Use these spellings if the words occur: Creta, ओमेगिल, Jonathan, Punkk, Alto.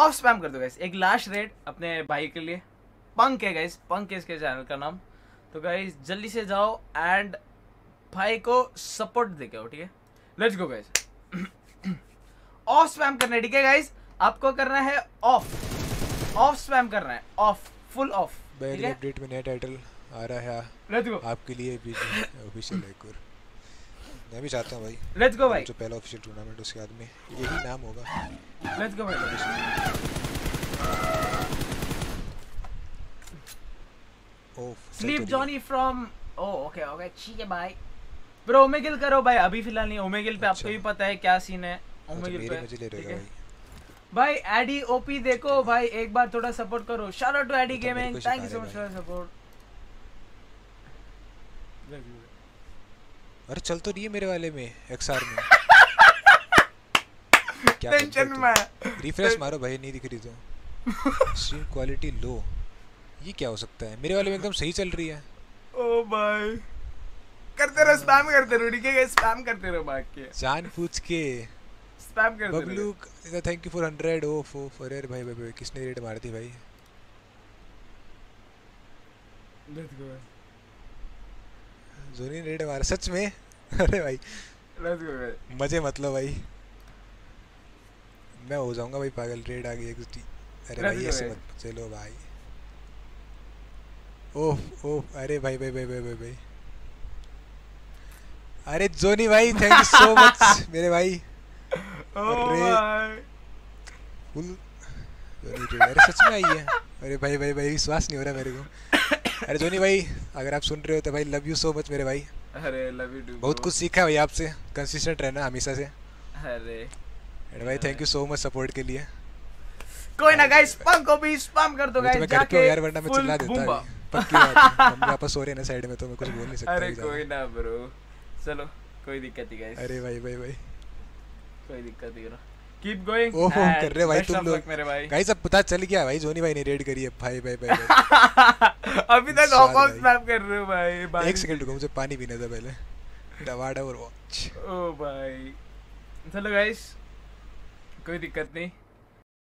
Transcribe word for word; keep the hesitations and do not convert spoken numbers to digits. Of spam कर दो guys. एक लास्ट रेड अपने भाई के लिए, पंक है गाइस, पंक है इसके चैनल का नाम। तो गाइस जल्दी से जाओ एंड भाई को सपोर्ट दे के आओ, ठीक है। Let's go guys, off spam करना है, ठीक है गाइस। आपको करना है ऑफ, ऑफ स्पैम करना है, ऑफ फुल ऑफ। मेरी अपडेट में नया टाइटल आ रहा है लेट्स गो आपके लिए, भी ऑफिशियल है कोर। मैं भी चाहता हूं भाई लेट्स गो भाई, जो पहला ऑफिशियल टूर्नामेंट उसके बाद में यही नाम होगा। लेट्स गो भाई। ओ स्लीप जॉनी फ्रॉम, ओ ओके ओके ठीक है भाई। ब्रो ओमेगिल करो भाई, अभी फिलहाल नहीं ओमेगिल पे। आपको भी पता है क्या सीन है ओमेगिल पे, मुझे ले रहेगा भाई। भाई एडी ओपी देखो भाई, एक बार थोड़ा सपोर्ट करो। Shout out to AD gaming, thank you so much for support. अरे चल तो रही है मेरे वाले में एक्सआर में। क्या टेंशन में रिफ्रेश मारो भाई, नहीं दिख रही तो। स्ट्रीम क्वालिटी लो, ये क्या हो सकता है? मेरे वाले में एकदम सही चल रही है। ओ भाई करते रहो स्पैम, करते रहो ठीक है, स्पैम करते रहो भाग के जानबूझ के स्पैम करते रहो। Bablu thank you for hundred. ओ फो फॉर यार भाई, भाई किसने रेड मार दी भाई। लेट्स गो जोनी रेड मार सच में। अरे भाई लेट्स गो भाई, मजे मत लो भाई, मैं हो जाऊंगा भाई पागल। रेड आ गई एक्सडी। अरे भाई ऐसे मत चलो भाई। ओह ओह अरे भाई भाई भाई भाई भाई, अरे जोनी भाई थैंक यू सो मच मेरे भाई। अरे सच में आई है। अरे भाई भाई भाई विश्वास नहीं हो रहा मेरे को। अरे जोनी भाई अगर आप सुन रहे हो तो भाई लव यू सो मच मेरे भाई। अरे लव यू डू, बहुत कुछ सीखा भाई आपसे, कंसिस्टेंट रहना हमेशा से। अरे अरे भाई thank you so much support के लिए। कोई ना गाइस पंक को भी स्पैम कर दो गाइस जाके, यार वरना मैं चिल्ला देता। पक्की बात, हम वापस हो रहे हैं ना साइड में तो मैं कुछ बोल नहीं सकता। अरे कोई ना ब्रो, चलो कोई दिक्कत नहीं गाइस। अरे भाई भाई भाई कोई दिक्कत नहीं, कीप गोइंग। ओह कर रहे भाई तुम लोग गाइस, अब पता चल गया भाई जोनी भाई ने रेड करी है भाई भाई भाई। अभी तक ऑफ ऑफ स्नैप कर रहे हो भाई भाई। एक सेकंड रुको, मुझे पानी पीना था पहले। डवाड़ा और वॉच। ओ भाई चलो गाइस कोई दिक्कत नहीं,